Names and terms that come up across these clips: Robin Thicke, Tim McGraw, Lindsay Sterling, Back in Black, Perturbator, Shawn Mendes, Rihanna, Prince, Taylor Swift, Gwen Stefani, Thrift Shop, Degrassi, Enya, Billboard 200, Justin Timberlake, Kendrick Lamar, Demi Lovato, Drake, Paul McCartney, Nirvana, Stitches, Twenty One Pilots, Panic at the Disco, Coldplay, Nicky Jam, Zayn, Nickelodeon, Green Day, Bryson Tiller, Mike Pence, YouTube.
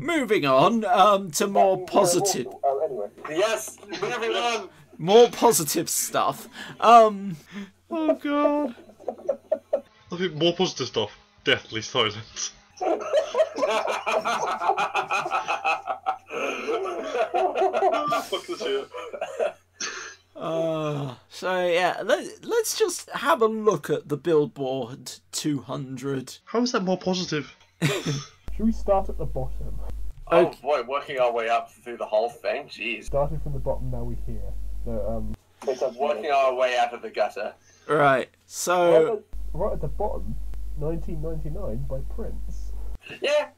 Moving on to more positive. Oh, anyway. Yes, moving on. More positive stuff. Oh god. I think more positive stuff. Deathly silence. So yeah, let's just have a look at the Billboard 200. How is that more positive? Should we start at the bottom? Oh okay. Boy, working our way up through the whole thing, jeez. Starting from the bottom, now we're here. So, it's like working our way out of the gutter. Right, so... Right at the bottom, 1999 by Prince. Yeah.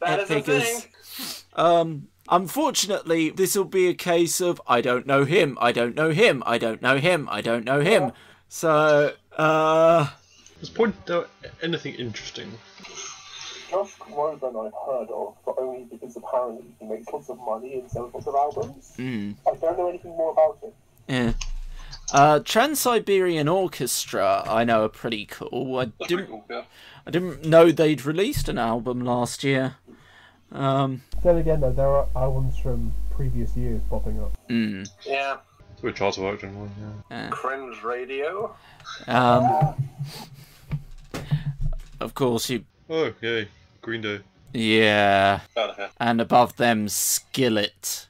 That is a thing. Unfortunately, this will be a case of, I don't know him. Yeah. So, Let's point out anything interesting. Josh Groban I've heard of, but only because apparently he makes lots of money and sells lots of albums. Mm. I don't know anything more about him. Yeah. Trans-Siberian Orchestra I know are pretty cool. I didn't know they'd released an album last year. Then again though, there are albums from previous years popping up. Mm. Yeah. Which also worked in one, yeah. Cringe radio. Of course you Oh, yay. Green Day. Yeah. And above them, Skillet.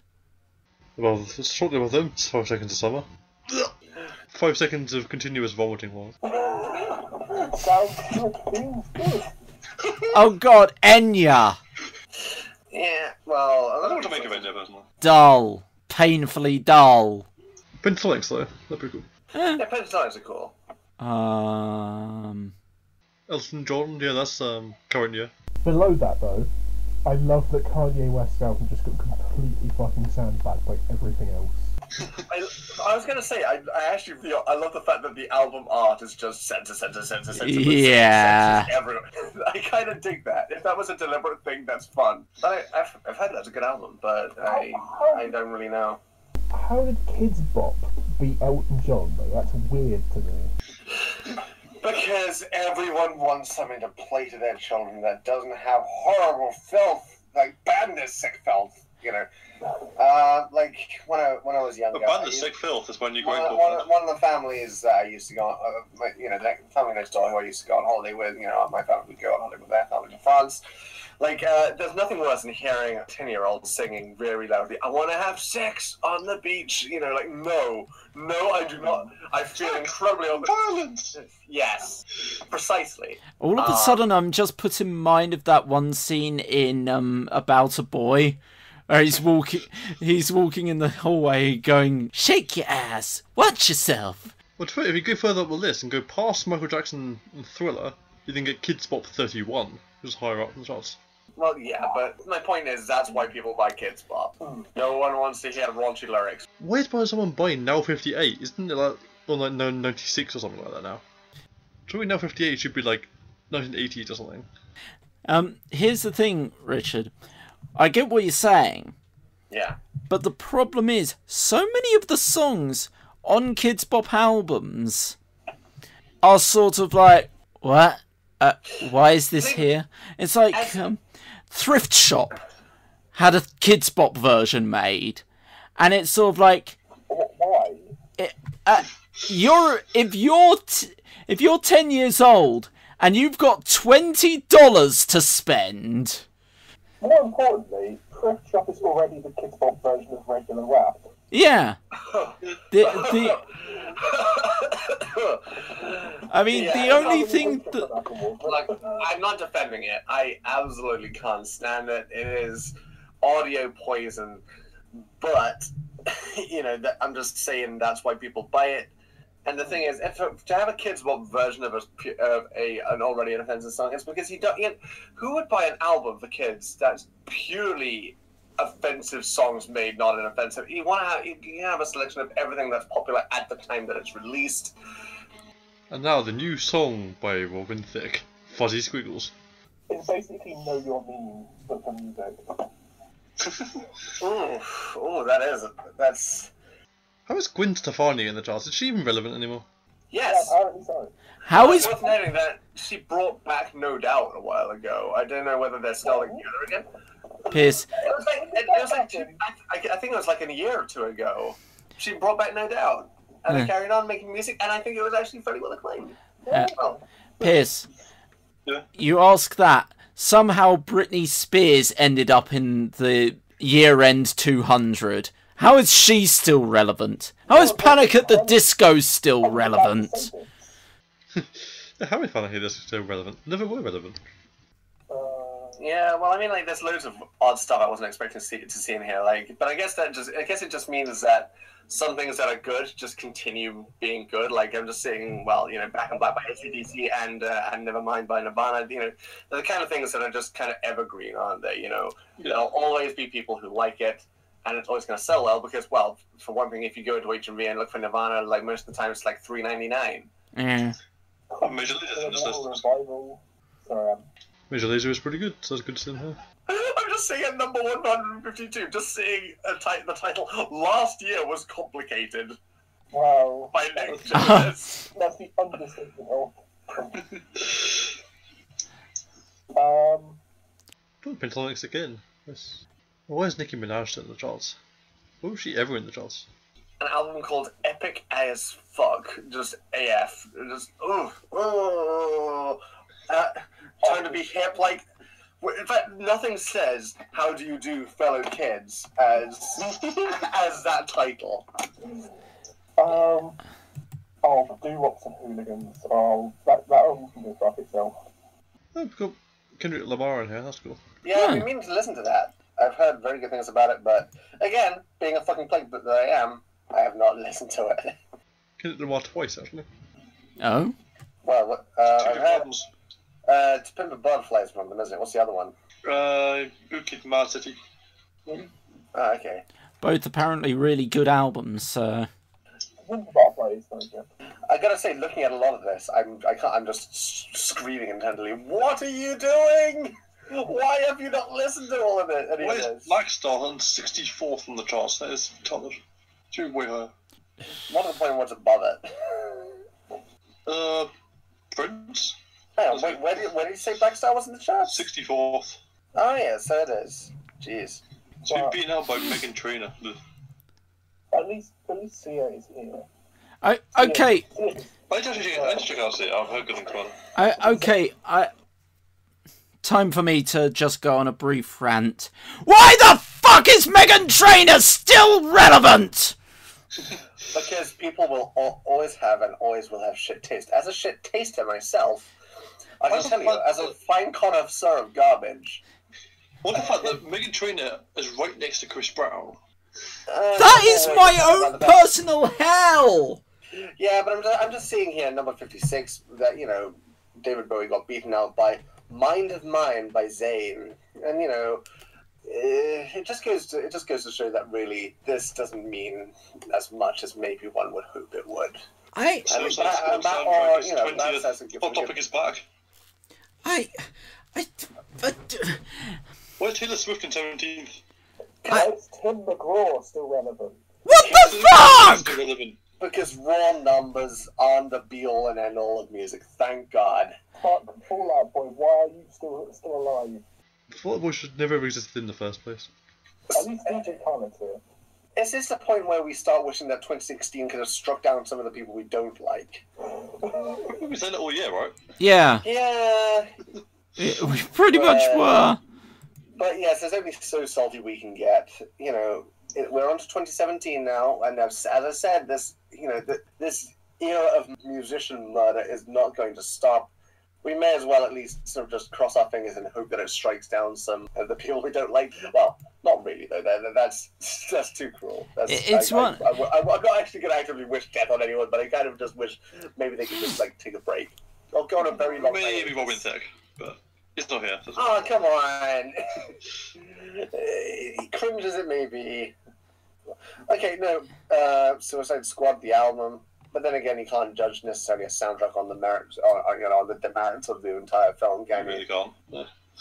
Well, shortly above them, 5 seconds of summer. 5 seconds of continuous vomiting while. Oh god, Enya! Yeah, well, I don't know what to make of Enya personally. Dull. Painfully dull. Pentatonics though, they're pretty cool. Yeah, pentatonics are cool. Elton John, yeah, that's current year. Below that though, I love that Kanye West's album just got completely fucking sandbagged by everything else. I was gonna say, I actually feel I love the fact that the album art is just censor. Yeah. Censor, I kind of dig that. If that was a deliberate thing, that's fun. I've heard that's a good album, but I don't really know. How did Kids Bop beat Elton John though? That's weird to me. Because everyone wants something to play to their children that doesn't have horrible filth, like badness, sick filth, you know. Like when I was younger. But badness, sick filth is when you're going to. One of the families that I used to go, the family next door who I used to go on holiday with, you know, my family would go on holiday with their family to France. Like, there's nothing worse than hearing a 10-year-old singing very loudly, I want to have sex on the beach, you know, like, no, I do not, I feel incredibly... Violence! Yes, precisely. All of a sudden, I'm just put in mind of that one scene in About a Boy, where he's walking in the hallway going, shake your ass, watch yourself. Well, if you go further up the list and go past Michael Jackson and Thriller, you then get Kids Bop 31, which is higher up in the charts. Well, yeah, but my point is that's why people buy Kids Bop. No one wants to hear raunchy lyrics. Why is someone buying Now 58? Isn't it like 96 or something like that now? Surely Now 58 should be like 1980 or something. Here's the thing, Richard. I get what you're saying. Yeah. But the problem is, so many of the songs on Kids Bop albums are sort of like, what? Why is this here? It's like Thrift Shop had a Kids Bop version made, and it's sort of like, why? If you're 10 years old and you've got $20 to spend. More importantly, Thrift Shop is already the Kids Bop version of regular rap. Yeah. The only thing that... Like, I'm not defending it. I absolutely can't stand it. It is audio poison. But, you know, I'm just saying that's why people buy it. And the thing is, to have a Kids Bop version of an already offensive song, it's because who would buy an album for kids that's purely... offensive songs made, not inoffensive. You have a selection of everything that's popular at the time that it's released. And now the new song by Robin Thicke. Fuzzy squiggles. It's basically Know Your Meme, but for music. That's... How is Gwen Stefani in the charts? Is she even relevant anymore? Yes. Yeah, apparently so. How is... It's worth noting that she brought back No Doubt a while ago. I don't know whether they're starting together again. Piss. I think it was like a year or two ago. She brought back No Doubt. And they're carrying on making music, and I think it was actually very well acclaimed. Piss. Yeah. You ask that. Somehow Britney Spears ended up in the year-end 200. How is she still relevant? How is Panic at the Disco still relevant? How is Panic at the Disco still relevant? Never were relevant. Yeah, well, I mean, like, there's loads of odd stuff I wasn't expecting to see in here. Like, but I guess it just means that some things that are good just continue being good. Like, I'm just seeing, well, you know, Back in Black by AC/DC and Nevermind by Nirvana. You know, they're the kind of things that are just kind of evergreen, aren't they? You know, there'll always be people who like it, and it's always going to sell well because, well, for one thing, if you go to HMV and look for Nirvana, like, most of the time it's like $3.99. Major Lazer is pretty good, so that's good to see him here. I'm just seeing at number 152, just seeing the title, Last Year Was Complicated. Wow. By Nick Jonas. That's the understatement of Pentatonics again. Yes. Well, where's Nicki Minaj still in the charts? Why was she ever in the charts? An album called Epic As Fuck, just AF. Just, ooh. Time to be hip, like, in fact, nothing says "How do you do, fellow kids" as that title. Oh, doo-wops and hooligans. Oh, that album can go fuck itself. That's cool. Kendrick Lamar in here. That's cool. Yeah, we mean to listen to that. I've heard very good things about it, but again, being a fucking plague-bit that I am, I have not listened to it. Kendrick Lamar twice, actually. Oh. Well, I've heard. To Pimp a Butterfly is one of them, isn't it? What's the other one? Bukit Martiti. Oh, okay. Both apparently really good albums. Pimp a Butterfly is very good. I gotta say, looking at a lot of this, I'm just screaming internally. What are you doing? Why have you not listened to all of it? Why is Blackstar on 64th on the charts? That is tough. Too way higher. One of the point was above it. Prince. Hang on, wait, where did you say Blackstar was in the chart? 64th. Oh yeah, so it is. Jeez. It's been beaten out by Meghan Trainor. At least Sia is here. Okay. I just check out Sia. I've heard good things about it. Okay, time for me to just go on a brief rant. Why the fuck is Meghan Trainor still relevant? Because people will always have and always will have shit taste. As a shit taster myself, I can tell you, as a fine connoisseur of garbage. What the fact that Meghan Trainor is right next to Chris Brown? That is my own personal hell! Yeah, but I'm just seeing here, number 56, that, you know, David Bowie got beaten out by Mind of Mine by Zayn. And, you know, it just goes to show that really this doesn't mean as much as maybe one would hope it would. Hot Topic is back. Where's Taylor Swift in 17th? Is Tim McGraw still relevant? What the fuck?! Because raw numbers aren't the be-all and end-all of music, thank God. Fuck Fallout Boy, why are you still alive? Fallout Boy should never have existed in the first place. At least DJ Khaled's here. Is this the point where we start wishing that 2016 could have struck down some of the people we don't like? We've been saying it all year, right? Yeah. Yeah. We pretty much were. But yes, there's only so salty we can get. You know, we're on to 2017 now, and as I said, this era of musician murder is not going to stop. We may as well at least sort of just cross our fingers and hope that it strikes down some of the people we don't like. Well, not really, though. That's too cruel. I'm not actually going to actively wish death on anyone, but I kind of just wish maybe they could just, like, take a break. I'll go on a very long break. Maybe Robin Thicke, but it's not here. Oh, come on. Cringe as it may be. Okay, no, Suicide Squad, the album. But then again, you can't judge necessarily a soundtrack on the merits, or, you know, on the demerits of the entire film, can you? Really can't.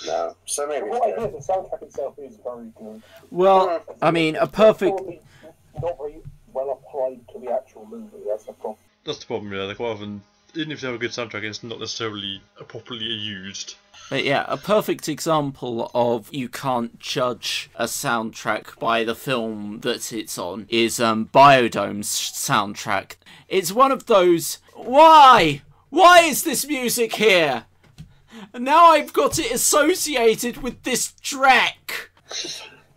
No. So maybe. Well, it is, the soundtrack itself is very good. Well, I mean, a perfect. Not very well applied to the actual movie. That's the problem. That's the problem, yeah. Like, rather than, even if they have a good soundtrack, it's not necessarily properly used. But yeah, a perfect example of you can't judge a soundtrack by the film that it's on is Biodome's soundtrack. It's one of those, why? Why is this music here? And now I've got it associated with this track.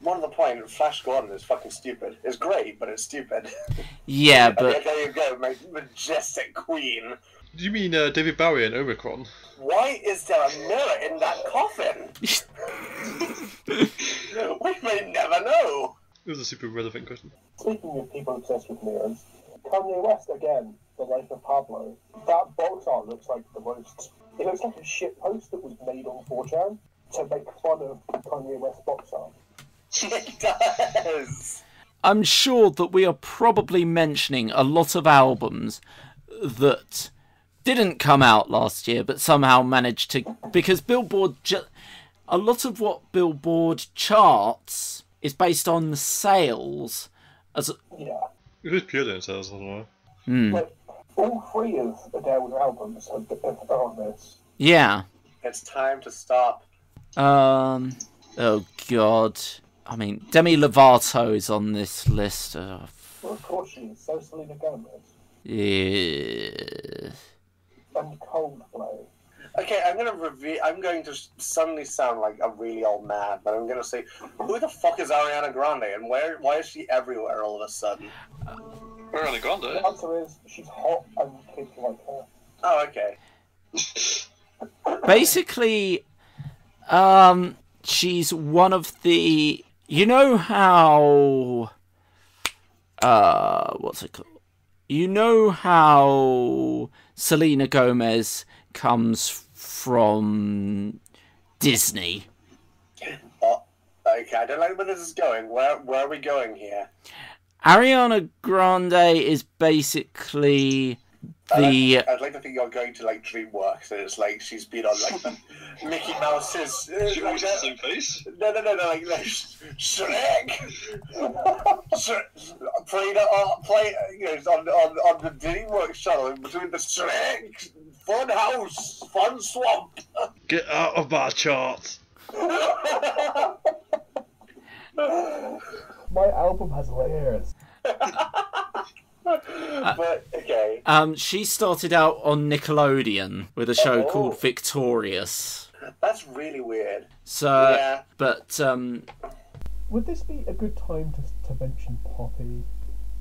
One of the points, Flash Gordon is fucking stupid. It's great, but it's stupid. Yeah, but... there you go, my majestic queen. Do you mean David Bowie and Omicron? Why is there a mirror in that coffin? We may never know. It was a super relevant question. Speaking of people obsessed with mirrors, Kanye West again, The Life of Pablo. That box art looks like the most... It looks like a shit post that was made on 4chan to make fun of Kanye West box art. It does. I'm sure that we are probably mentioning a lot of albums that didn't come out last year, but somehow managed to, because Billboard, a lot of what Billboard charts is based on sales. As yeah, it is purely in sales, I don't know. Like, all three of Adele's albums are on this. Yeah, it's time to stop. Oh God. I mean, Demi Lovato is on this list. Well, of course she is. So Selena Gomez. Yeah. And Coldplay. Okay, I'm going to suddenly sound like a really old man, but I'm going to say, who the fuck is Ariana Grande, and why is she everywhere all of a sudden? Ariana Grande. The answer is she's hot and kids like her. Oh, okay. Basically, she's one of the... You know how... what's it called? You know how Selena Gomez comes from Disney? Oh, okay, I don't like where this is going. Where are we going here? Ariana Grande is basically... I'd like to think you're going to like DreamWorks, and it's like she's been on like the Mickey Mouse's. She watches the same face. No, like Shrek. Play, you know, on the DreamWorks channel between the Shrek, Fun House, Fun Swamp. Get out of my charts. My album has layers. But, okay. She started out on Nickelodeon with a show called Victorious. That's really weird. So, yeah. But would this be a good time to mention Poppy?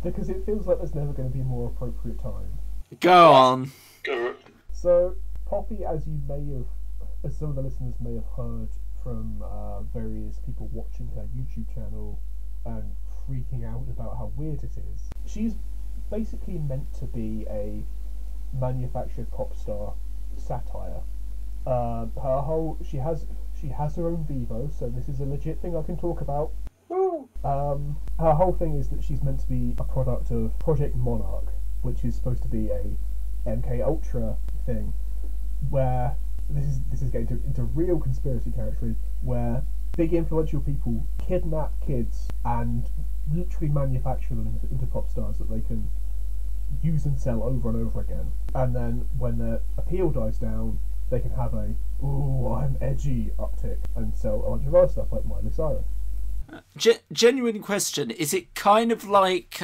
Because it feels like there's never going to be a more appropriate time. Go on. So, Poppy, as some of the listeners may have heard from various people watching her YouTube channel and freaking out about how weird it is, she's basically meant to be a manufactured pop star satire. She has her own Vivo, so this is a legit thing I can talk about. Her whole thing is that she's meant to be a product of Project Monarch, which is supposed to be a MK Ultra thing, where this is getting into real conspiracy territory, where big influential people kidnap kids and literally manufacture them into pop stars that they can use and sell over and over again. And then when their appeal dies down, they can have a, ooh, I'm edgy uptick and sell a bunch of other stuff like Miley Cyrus. Genuine question, is it kind of like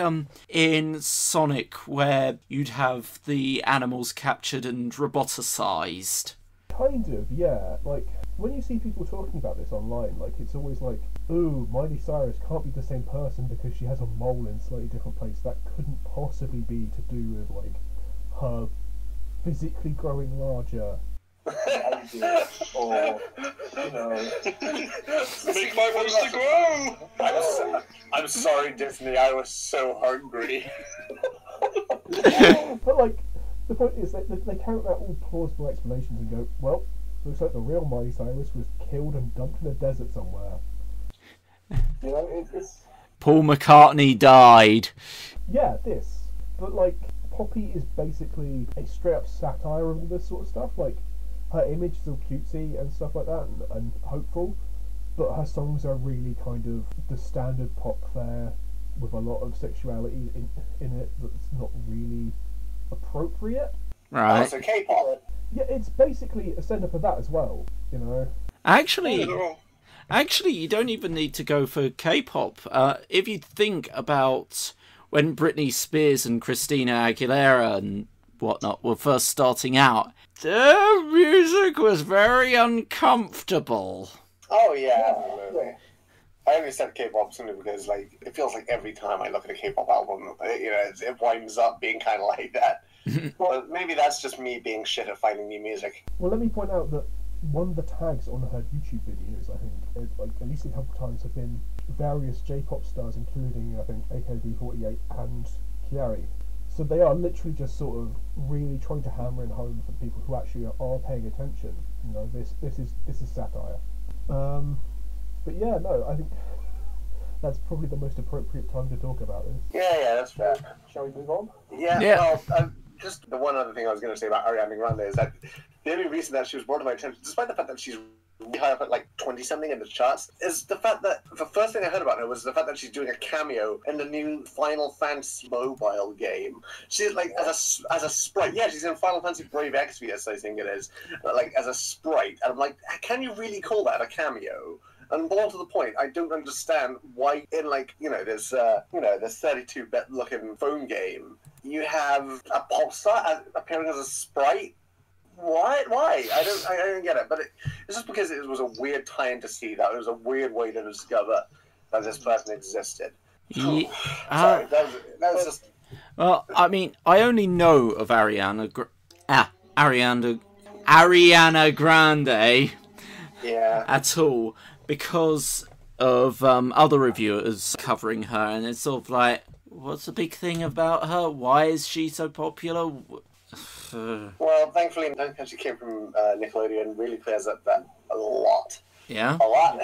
in Sonic where you'd have the animals captured and roboticized? Kind of, yeah. Like, when you see people talking about this online, like, it's always like, ooh, Miley Cyrus can't be the same person because she has a mole in a slightly different place. That couldn't possibly be to do with, like, her physically growing larger. Or, you know... Make my monster grow! I'm sorry, Disney, I was so hungry. But, like, the point is that they count out all plausible explanations and go, well, looks like the real Miley Cyrus was killed and dumped in a desert somewhere. You know, it's... Paul McCartney died. Yeah, this. But, like, Poppy is basically a straight up satire of all this sort of stuff. Like, her image is all cutesy and stuff like that and hopeful, but her songs are really kind of the standard pop fare with a lot of sexuality in it that's not really appropriate. Right. Oh, so K-pop. Yeah, it's basically a send-up of that as well, you know. Actually, you don't even need to go for K-pop. If you think about when Britney Spears and Christina Aguilera and whatnot were first starting out, their music was very uncomfortable. Oh, yeah. Absolutely. I only said K-pop simply because, like, it feels like every time I look at a K-pop album, you know, it winds up being kind of like that. Well, maybe that's just me being shit at finding new music. Well, let me point out that one of the tags on her YouTube videos, I think, is, like, at least a couple times, have been various J-pop stars, including, I think, AKB48 and Kiari. So they are literally just sort of really trying to hammer in home for people who actually are paying attention. You know, this is satire. But yeah, no, I think that's probably the most appropriate time to talk about this. Yeah, that's fair. Shall we move on? Yeah. Well, just the one other thing I was going to say about Ariana Grande is that the only reason that she was brought to my attention, despite the fact that she's really high up at like 20-something in the charts, is the fact that the first thing I heard about her was the fact that she's doing a cameo in the new Final Fantasy mobile game. She's like, as a sprite. Yeah, she's in Final Fantasy Brave Exvius, I think it is, like as a sprite. And I'm like, can you really call that a cameo? And more to the point, I don't understand why in, like, you know, this 32-bit looking phone game, you have a pop star appearing as a sprite. Why? I don't get it. But it's just because it was a weird time to see that. It was a weird way to discover that this person existed. Yeah. Sorry, that was just... Well, I mean, I only know of Ariana Grande at all, because of other reviewers covering her, and it's sort of like, what's the big thing about her? Why is she so popular? Well, thankfully, I don't think she came from Nickelodeon. Really clears up that a lot. Yeah, a lot.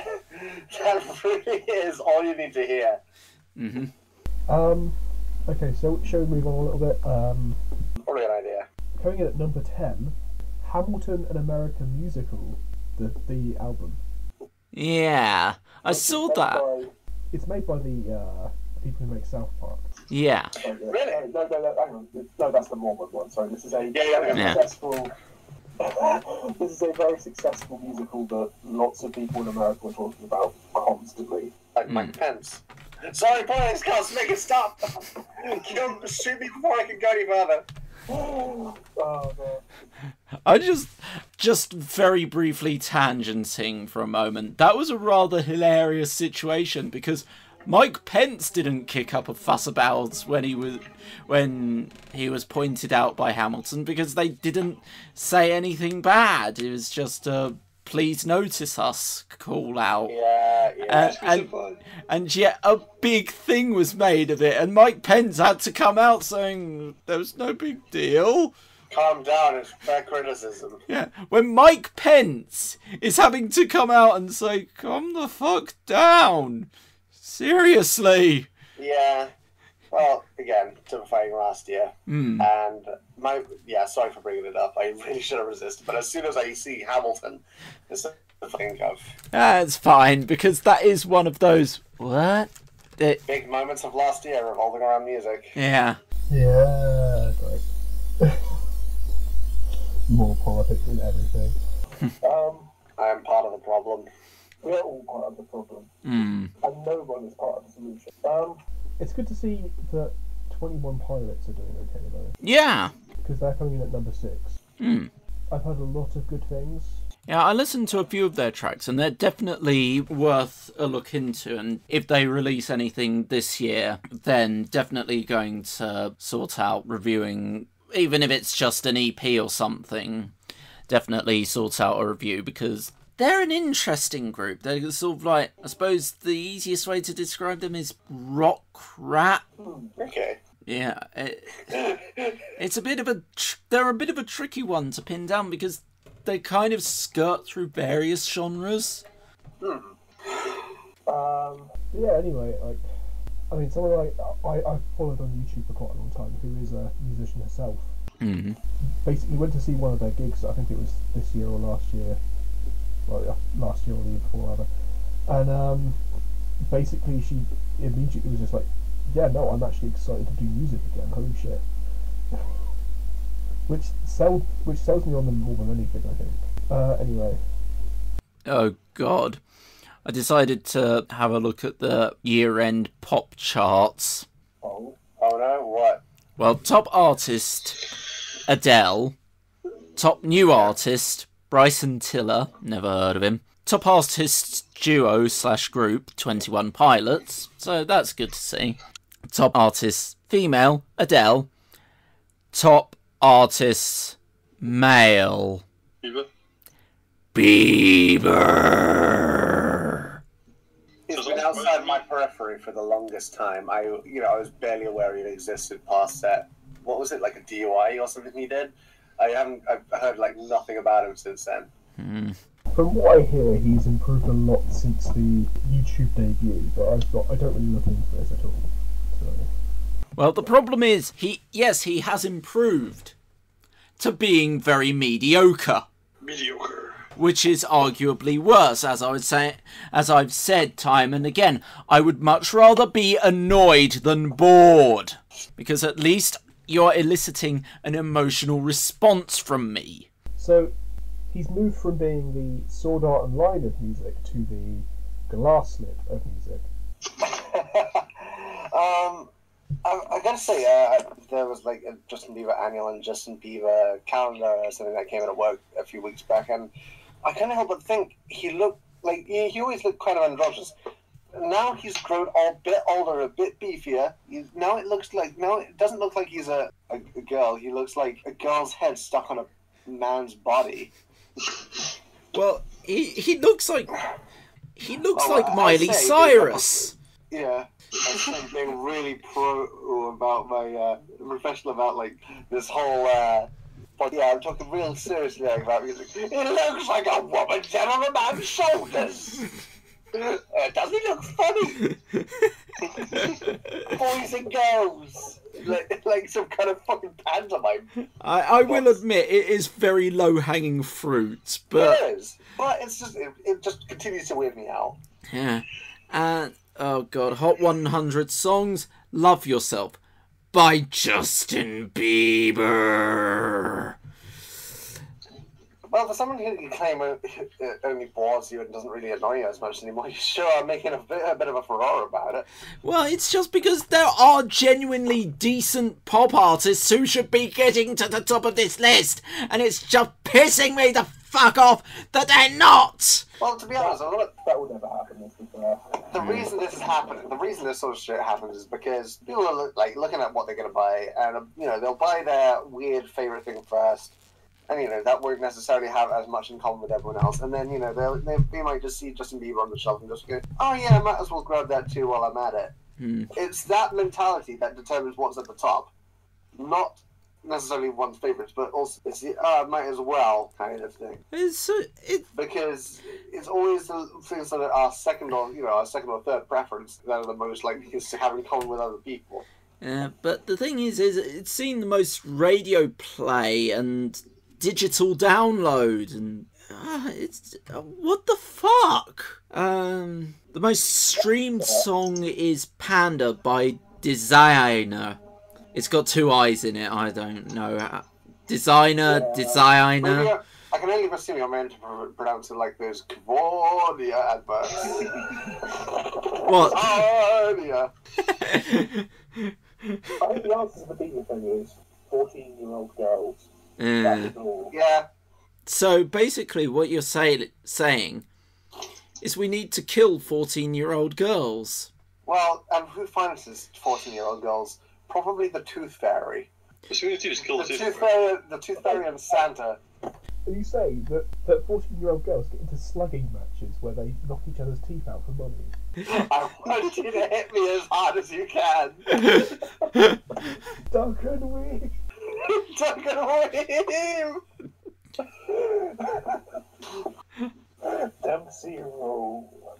That really is all you need to hear. Mm-hmm. Okay, so shall we move on a little bit? Probably an idea. Coming in at number 10, Hamilton, an American Musical, the album. Yeah, I saw that. It's made by the people who make South Park. Yeah. Oh, yeah. Really? No, hang on. No, that's the Mormon one. Sorry, this is a successful. This is a very successful musical that lots of people in America are talking about constantly. Like Mike Pence. Sorry, boys, guys, make it stop. Don't shoot me before I can go any further. I just very briefly tangenting for a moment. That was a rather hilarious situation because Mike Pence didn't kick up a fuss about when he was pointed out by Hamilton because they didn't say anything bad. It was just a please notice us call out. Yeah, and yet a big thing was made of it, and Mike Pence had to come out saying there was no big deal. Calm down, it's fair criticism. Yeah, when Mike Pence is having to come out and say, calm the fuck down. Seriously. Yeah. Well, again, typifying last year. Mm. And sorry for bringing it up. I really should have resisted. But as soon as I see Hamilton, it's a thing of... That's fine, because that is one of those... What? Big moments of last year revolving around music. Yeah. Yeah, great. More politics than everything. I am part of the problem. We're all part of the problem. Mm. And no one is part of the solution. It's good to see that 21 Pilots are doing okay, though. Yeah. Because they're coming in at number 6. Mm. I've heard a lot of good things. Yeah, I listened to a few of their tracks, and they're definitely worth a look into. And if they release anything this year, then definitely going to sort out reviewing, even if it's just an EP or something, definitely sort out a review because... They're an interesting group. They're sort of like, I suppose the easiest way to describe them is rock rap. Okay. Yeah. It's a bit of a... They're a bit of a tricky one to pin down because they kind of skirt through various genres. Yeah, anyway, like, I mean, someone I've followed on YouTube for quite a long time, who is a musician herself. Mm-hmm. Basically, went to see one of their gigs. I think it was this year or last year. Well, last year or the year before, rather. And basically, she immediately was just like, "Yeah, no, I'm actually excited to do music again. Holy shit!" which sells me on them more than anything, I think. Anyway. Oh God. I decided to have a look at the year-end pop charts. Oh no, what? Well, top artist, Adele. Top new artist, Bryson Tiller. Never heard of him. Top artist duo/group, 21 Pilots. So that's good to see. Top artist, female, Adele. Top artist, male. Bieber. It's been outside my periphery for the longest time. I was barely aware it existed past that. What was it, like a DUI or something he did? I've heard like nothing about him since then. Mm. From what I hear, he's improved a lot since the YouTube debut, but I don't really look into this at all. So. Well, the problem is he has improved to being very mediocre. Mediocre. Which is arguably worse, as I've said time and again. I would much rather be annoyed than bored, because at least you're eliciting an emotional response from me. So, he's moved from being the sword art and line of music to the glass lip of music. I gotta say, there was like a Justin Bieber annual and Justin Bieber calendar or something that came out at work a few weeks back, and I can't help but think he looked like he always looked kind of androgynous. Now he's grown a bit older, a bit beefier. Now it doesn't look like he's a girl. He looks like a girl's head stuck on a man's body. Well, he looks like Miley Cyrus. Yeah, I'm being really pro about my professional about like this whole. But yeah, I'm talking real seriously about music. It looks like a woman's head on a man's shoulders. Doesn't it look funny? Boys and girls. Like some kind of fucking pantomime. I will admit, it is very low-hanging fruit, but... It is, but it's just, it just continues to weird me out. Yeah. And, oh God, Hot 100 Songs, Love Yourself. By Justin Bieber. Well, for someone who can claim it only bores you and doesn't really annoy you as much anymore, you sure are making a bit of a furore about it. Well, it's just because there are genuinely decent pop artists who should be getting to the top of this list, and it's just pissing me the fuck off that they're not! Well, to be honest, that would never happen. The reason this is happening, the reason this sort of shit happens, is because people are looking at what they're going to buy, and they'll buy their weird favorite thing first, and that won't necessarily have as much in common with everyone else. And then they might just see Justin Bieber on the shelf and just go, "Oh yeah, I might as well grab that too while I'm at it." Mm. It's that mentality that determines what's at the top, not necessarily one's favourites, but also it's the might as well kind of thing. Because it's always the things that are our second or third preference that are the most likely to have in common with other people. Yeah, but the thing is it's seen the most radio play and digital download, and what the fuck? The most streamed song is Panda by Desiigner. It's got two eyes in it. I don't know. Desiigner. Well, I can only assume I'm meant to pronounce it like those Kvordia adverts. What? Kvordia. I think the answer to the biggest thing is 14-year-old girls. Yeah. Yeah. So basically, what you're saying is we need to kill 14-year-old girls. Well, and who finances 14-year-old girls? Probably the Tooth Fairy. The Tooth Fairy and Santa. Are you saying that 14-year-old girls get into slugging matches where they knock each other's teeth out for money? I want you to hit me as hard as you can. Duck and weave. Duck and weave. Dempsey roll.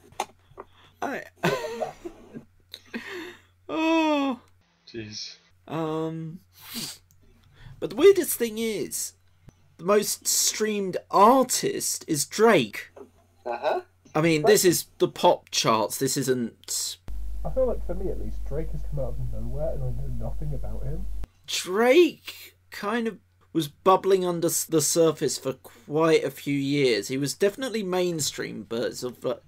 I... is. But the weirdest thing is, the most streamed artist is Drake. Uh-huh. I mean, this is the pop charts, this isn't... I feel like, for me at least, Drake has come out of nowhere and I know nothing about him. Drake kind of was bubbling under the surface for quite a few years. He was definitely mainstream, but sort of,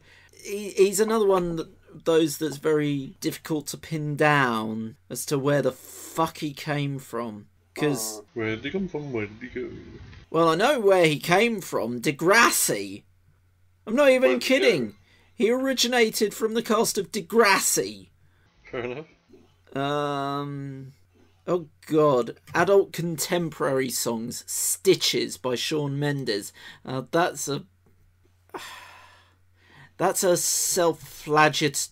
he's another one that, that's very difficult to pin down as to where the fuck he came from. Cause, where did he come from? Where did he go? Well, I know where he came from. Degrassi. I'm not even kidding. He originated from the cast of Degrassi. Fair enough. Oh God. Adult contemporary songs. Stitches by Shawn Mendes. That's a... That's a self-flagellating?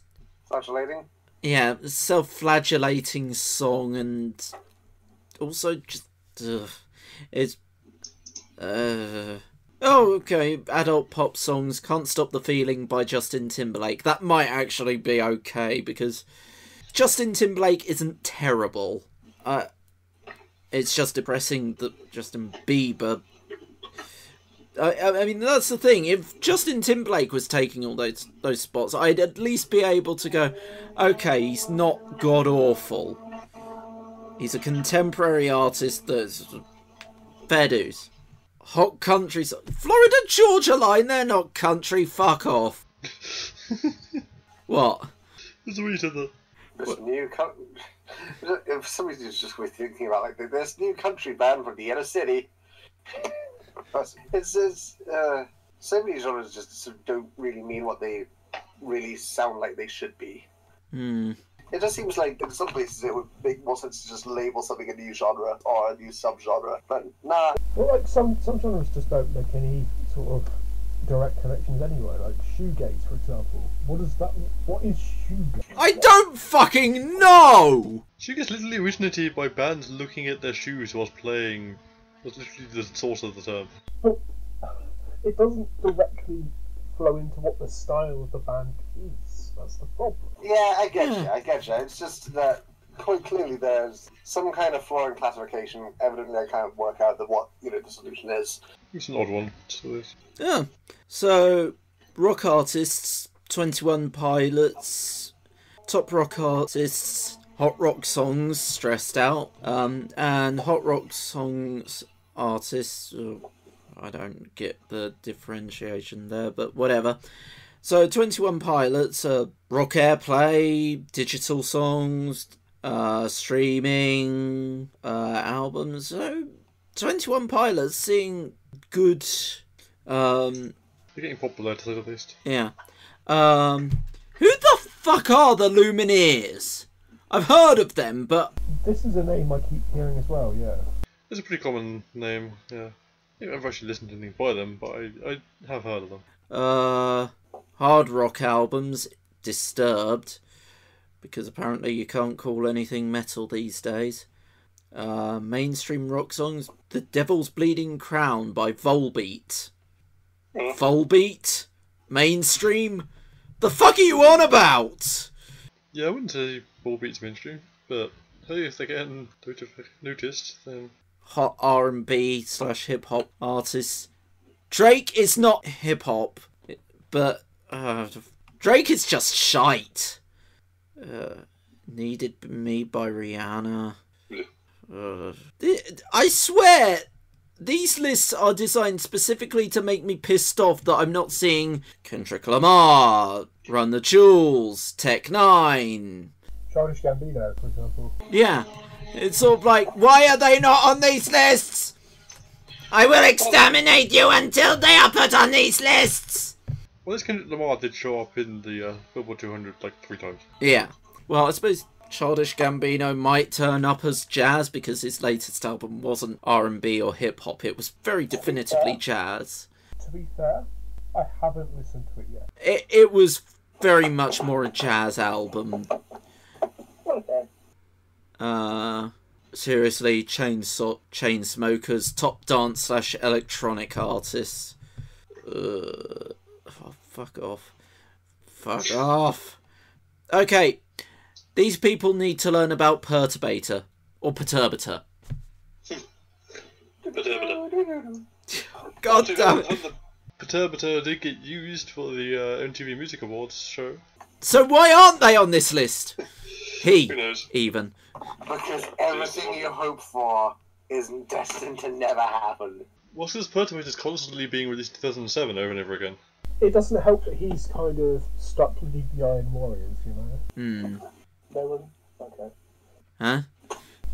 Yeah, self-flagellating song, and also just... it's... Oh, okay, adult pop songs. Can't Stop the Feeling by Justin Timberlake. That might actually be okay, because Justin Timberlake isn't terrible. It's just depressing that Justin Bieber... I mean, that's the thing. If Justin Timberlake was taking all those spots, I'd at least be able to go, okay, he's not god-awful. He's a contemporary artist that's... fair dues. Hot country... Florida Georgia Line, they're not country, fuck off. What? There's a reason that... There's new country... If somebody was just thinking about it, like, there's new country band from the inner city. So many genres just sort of don't really mean what they really sound like they should be. Mm. It just seems like in some places it would make more sense to just label something a new genre or a new subgenre, but nah. Well, like some genres just don't make any sort of direct connections anyway. Like shoegaze, for example. What is that? What is shoegaze? I don't fucking know. Shoegaze literally originated by bands looking at their shoes whilst playing. That's literally the source of the term. But it doesn't directly flow into what the style of the band is. That's the problem. Yeah, I get you. I get you. It's just that quite clearly there's some kind of flaw in classification. Evidently, I can't work out that what the solution is. It's an odd one. Yeah. So, rock artists, 21 Pilots, top rock artists. Hot rock songs, Stressed Out, and hot rock songs artists. Oh, I don't get the differentiation there, but whatever. So 21 Pilots, rock airplay, digital songs, streaming, albums. So 21 Pilots seeing good... They're getting popular, to say the least. Yeah. Who the fuck are the Lumineers? I've heard of them, but... This is a name I keep hearing as well, yeah. It's a pretty common name, yeah. I don't know if I've actually listened to anything by them, but I have heard of them. Hard rock albums, Disturbed, because apparently you can't call anything metal these days. Mainstream rock songs, The Devil's Bleeding Crown by Volbeat. Volbeat? Mainstream? The fuck are you on about? Yeah, I wouldn't say... Volbeat's mainstream, but hey, if they're getting noticed, then... Hot R&B/hip-hop artists. Drake is not hip-hop, but Drake is just shite. Needed Me by Rihanna. I swear, these lists are designed specifically to make me pissed off that I'm not seeing Kendrick Lamar, Run the Jewels, Tech Nine... Childish Gambino, for example. Yeah, it's sort of like, why are they not on these lists? I will exterminate you until they are put on these lists. Well, this Kendrick Lamar did show up in the Billboard 200 like 3 times. Yeah, well, I suppose Childish Gambino might turn up as jazz because his latest album wasn't R&B or hip hop. It was very definitively jazz. To be fair, I haven't listened to it yet. It was very much more a jazz album. Seriously, Chainsmokers, Top Dance/Electronic Artists. Oh, fuck off. Fuck off. Okay, These people need to learn about perturbator or perturbator. Perturbator. God damn it. Perturbator did get used for the MTV Music Awards show. So why aren't they on this list? Who knows? Even. Because everything you hope for is destined to never happen. Well, since Perturbator is constantly being released in 2007 over and over again. It doesn't help that he's kind of stuck with the Iron Warriors, you know? Hmm. No one? Okay. Huh?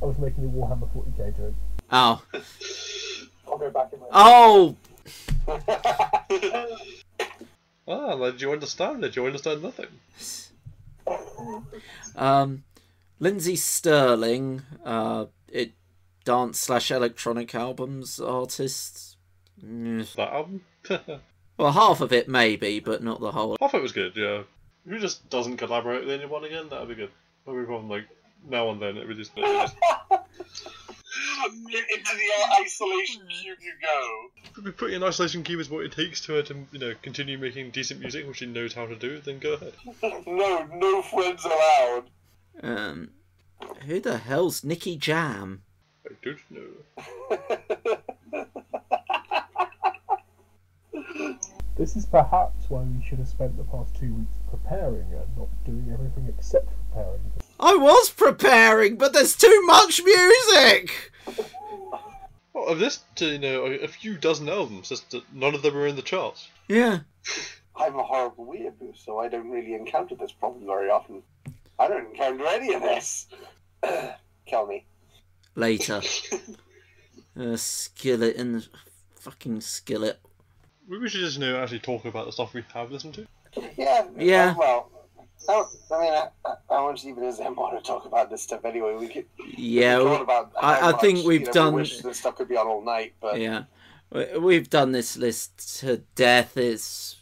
I was making a Warhammer 40k joke. Oh. I'll go back in my... Oh! Ah, did you understand it? You understand nothing. Lindsay Sterling, it dance/electronic albums artist. That album? Well, half of it maybe, but not the whole. Half of it was good, yeah. If he just doesn't collaborate with anyone again, that'd be good. Maybe from like now and then, it would just. Into the isolation cube you go. If you put in isolation cube is what it takes to her to, you know, continue making decent music, which she knows how to do, then go ahead. No, no friends allowed. Who the hell's Nicky Jam? I don't know. This is perhaps why we should have spent the past 2 weeks preparing and not doing everything except preparing. I was preparing, but there's too much music! Well, I've listened to, you know, a few dozen albums, just that none of them are in the charts. Yeah. I'm a horrible weeaboo, so I don't really encounter this problem very often. I don't encounter any of this. Kill me. Later. Skillet in the fucking Skillet. We should just, you know, actually talk about the stuff we have listened to. Yeah. Yeah. Well... I mean, how much even does M want to talk about this stuff anyway? We could, yeah, we could talk about I think we've done. We wish this stuff could be on all night, but yeah, we've done this list to death. It's.